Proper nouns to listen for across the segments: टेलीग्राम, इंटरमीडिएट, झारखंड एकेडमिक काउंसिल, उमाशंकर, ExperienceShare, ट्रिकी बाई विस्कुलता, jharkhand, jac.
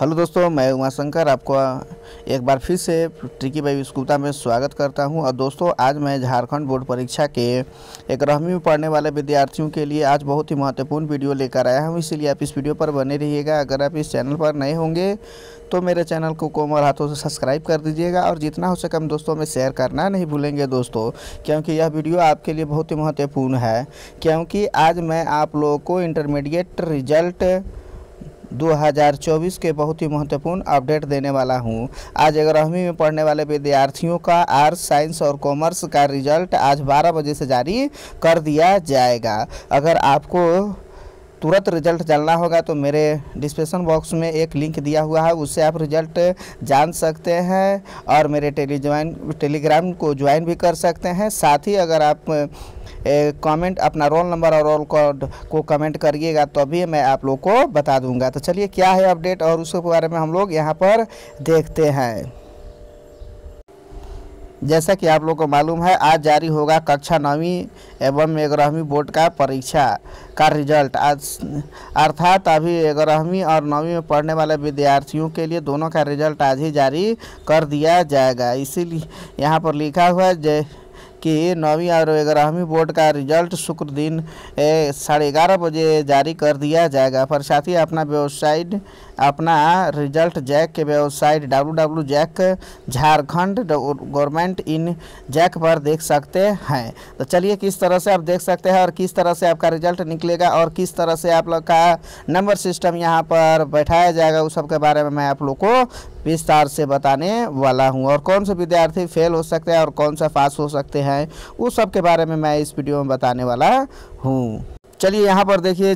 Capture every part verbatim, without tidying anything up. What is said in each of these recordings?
Hello दोस्तों, मैं उमाशंकर आपको एक बार फिर से ट्रिकी बाई विस्कुलता में स्वागत करता हूं। और दोस्तों, आज मैं झारखंड बोर्ड परीक्षा के ग्यारहवीं में पढ़ने वाले विद्यार्थियों के लिए आज बहुत ही महत्वपूर्ण वीडियो लेकर आया हूं, इसलिए आप इस वीडियो पर बने रहिएगा। अगर आप इस चैनल पर नए होंगे तो मेरे चैनल को कोमल हाथों से सब्सक्राइब कर दीजिएगा और जितना हो सके हम दोस्तों में शेयर करना नहीं भूलेंगे दोस्तों, क्योंकि यह वीडियो आपके लिए बहुत ही महत्वपूर्ण है। क्योंकि आज मैं आप लोगों को इंटरमीडिएट रिजल्ट दो हज़ार चौबीस के बहुत ही महत्वपूर्ण अपडेट देने वाला हूं। आज ग्यारहवीं में पढ़ने वाले विद्यार्थियों का आर्ट्स, साइंस और कॉमर्स का रिजल्ट आज बारह बजे से जारी कर दिया जाएगा। अगर आपको तुरंत रिजल्ट जानना होगा तो मेरे डिस्क्रिप्शन बॉक्स में एक लिंक दिया हुआ है, उससे आप रिजल्ट जान सकते हैं और मेरे टेलीज्वाइन टेलीग्राम को ज्वाइन भी कर सकते हैं। साथ ही अगर आप कमेंट अपना रोल नंबर और रोल कोड को कमेंट करिएगा तभी मैं आप लोग को बता दूंगा। तो चलिए, क्या है अपडेट और उसके बारे में हम लोग यहाँ पर देखते हैं। जैसा कि आप लोगों को मालूम है, आज जारी होगा कक्षा नौवीं एवं ग्यारहवीं बोर्ड का परीक्षा का रिजल्ट। आज अर्थात अभी ग्यारहवीं और नौवीं में पढ़ने वाले विद्यार्थियों के लिए दोनों का रिजल्ट आज ही जारी कर दिया जाएगा। इसीलिए यहाँ पर लिखा हुआ है कि नौवीं और ग्यारहवीं बोर्ड का रिजल्ट शुक्र दिन साढ़े ग्यारह बजे जारी कर दिया जाएगा। परीक्षार्थी अपना वेबसाइट अपना रिजल्ट जैक के website W W JAC Jharkhand government in Jack पर देख सकते हैं। तो चलिए, किस तरह से आप देख सकते हैं और किस तरह से आपका रिजल्ट निकलेगा और किस तरह से आप लोग का नंबर सिस्टम यहाँ पर बैठाया जाएगा, उस सब के बारे में मैं आप लोग को विस्तार से बताने वाला हूँ। और कौन से विद्यार्थी फेल हो सकते हैं और कौन सा पास हो सकते हैं, उस सब के बारे में मैं इस वीडियो में बताने वाला हूँ। चलिए, यहाँ पर देखिए,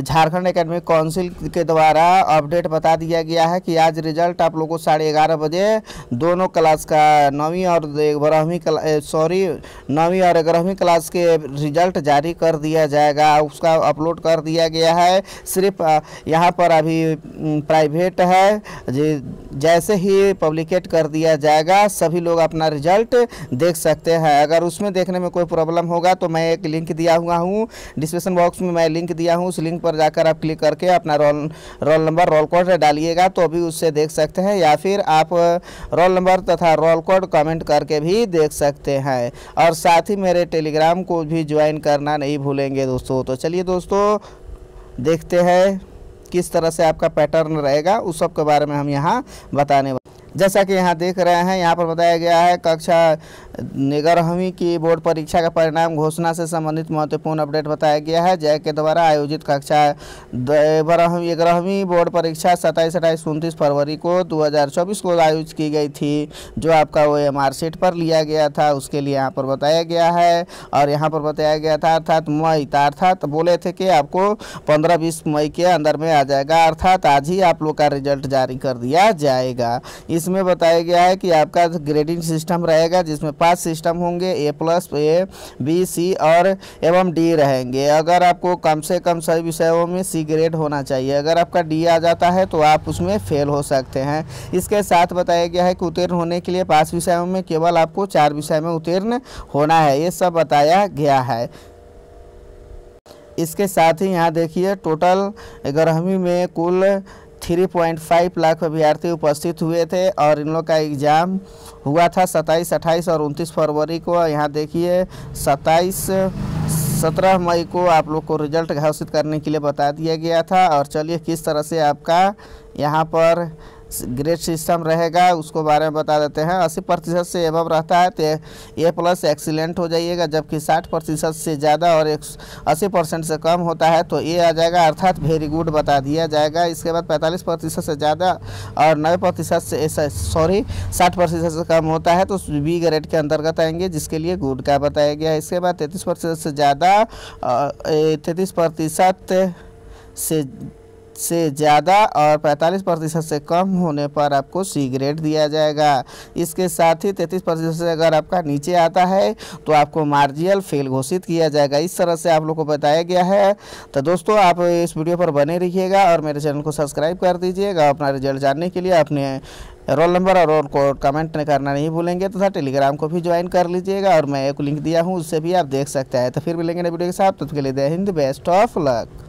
झारखंड एकेडमिक काउंसिल के द्वारा अपडेट बता दिया गया है कि आज रिजल्ट आप लोगों को साढ़े ग्यारह बजे दोनों क्लास का नौवीं और ग्यारहवीं सॉरी नौवीं और ग्यारहवीं क्लास के रिजल्ट जारी कर दिया जाएगा। उसका अपलोड कर दिया गया है, सिर्फ यहाँ पर अभी प्राइवेट है, जैसे ही पब्लिकेट कर दिया जाएगा सभी लोग अपना रिजल्ट देख सकते हैं। अगर उसमें देखने में कोई प्रॉब्लम होगा तो मैं एक लिंक दिया हुआ हूँ, डिस्क्रिप्शन बॉक्स में मैं लिंक दिया हूं, उस लिंक पर जाकर आप क्लिक करके अपना roll roll number roll code डालिएगा तो अभी उससे देख सकते हैं, या फिर आप रोल नंबर तथा रोल कोड कमेंट करके भी देख सकते हैं। और साथ ही मेरे टेलीग्राम को भी ज्वाइन करना नहीं भूलेंगे दोस्तों। तो चलिए दोस्तों, देखते हैं किस तरह से आपका पैटर्न रहेगा, उस सब के बारे में हम यहाँ बताने वाले। जैसा कि यहाँ देख रहे हैं, यहाँ पर बताया गया है कक्षा ग्यारहवीं की बोर्ड परीक्षा का परिणाम घोषणा से संबंधित महत्वपूर्ण अपडेट बताया गया है। जैक के द्वारा आयोजित कक्षा ग्यारहवीं बोर्ड परीक्षा सत्ताईस अट्ठाईस उनतीस फरवरी को दो हज़ार चौबीस को आयोजित की गई थी, जो आपका वो एम आर सीट पर लिया गया था, उसके लिए यहाँ पर बताया गया है। और यहाँ पर बताया गया था अर्थात मई अर्थात बोले थे कि आपको पंद्रह बीस मई के अंदर में आ जाएगा, अर्थात आज ही आप लोग का रिजल्ट जारी कर दिया जाएगा। इस इसमें बताया गया है कि आपका ग्रेडिंग सिस्टम रहेगा, जिसमें पांच सिस्टम होंगे, ए प्लस ए बी सी और एवं डी रहेंगे। अगर आपको कम से कम सभी विषयों में सी ग्रेड होना चाहिए, अगर आपका डी आ जाता है तो आप उसमें फेल हो सकते हैं। इसके साथ बताया गया है कि उत्तीर्ण होने के लिए पांच विषयों में केवल आपको चार विषय में उत्तीर्ण होना है, ये सब बताया गया है। इसके साथ ही यहाँ देखिए, टोटल ग्यारहवीं में कुल तीन पॉइंट पाँच लाख अभ्यर्थी उपस्थित हुए थे और इन लोग का एग्ज़ाम हुआ था सत्ताईस अट्ठाईस और उनतीस फरवरी को। यहाँ देखिए, सत्ताईस सत्रह मई को आप लोग को रिजल्ट घोषित करने के लिए बता दिया गया था। और चलिए, किस तरह से आपका यहाँ पर ग्रेड सिस्टम रहेगा उसको बारे में बता देते हैं। अस्सी प्रतिशत से एवं रहता है तो ए प्लस एक्सीलेंट हो जाइएगा, जबकि साठ प्रतिशत से ज़्यादा और अस्सी परसेंट से कम होता है तो ए आ जाएगा, अर्थात वेरी गुड बता दिया जाएगा। इसके बाद पैंतालीस प्रतिशत से ज़्यादा और नब्बे प्रतिशत से सॉरी साठ प्रतिशत से कम होता है तो बी ग्रेड के अंतर्गत आएंगे, जिसके लिए गुड का बताया गया है। इसके बाद तैंतीस प्रतिशत से ज़्यादा तैंतीस प्रतिशत से से ज़्यादा और पैंतालीस प्रतिशत से कम होने पर आपको सी ग्रेड दिया जाएगा। इसके साथ ही तैंतीस प्रतिशत से अगर आपका नीचे आता है तो आपको मार्जियल फेल घोषित किया जाएगा। इस तरह से आप लोग को बताया गया है। तो दोस्तों, आप इस वीडियो पर बने रहिएगा और मेरे चैनल को सब्सक्राइब कर दीजिएगा। अपना रिजल्ट जानने के लिए अपने रोल नंबर और रोल कोड कमेंट करना नहीं भूलेंगे तथा तो टेलीग्राम को भी ज्वाइन कर लीजिएगा और मैं एक लिंक दिया हूँ, उससे भी आप देख सकते हैं। तो फिर मिलेंगे नए वीडियो के साथ, तब तक के लिए जय हिंद, बेस्ट ऑफ लक।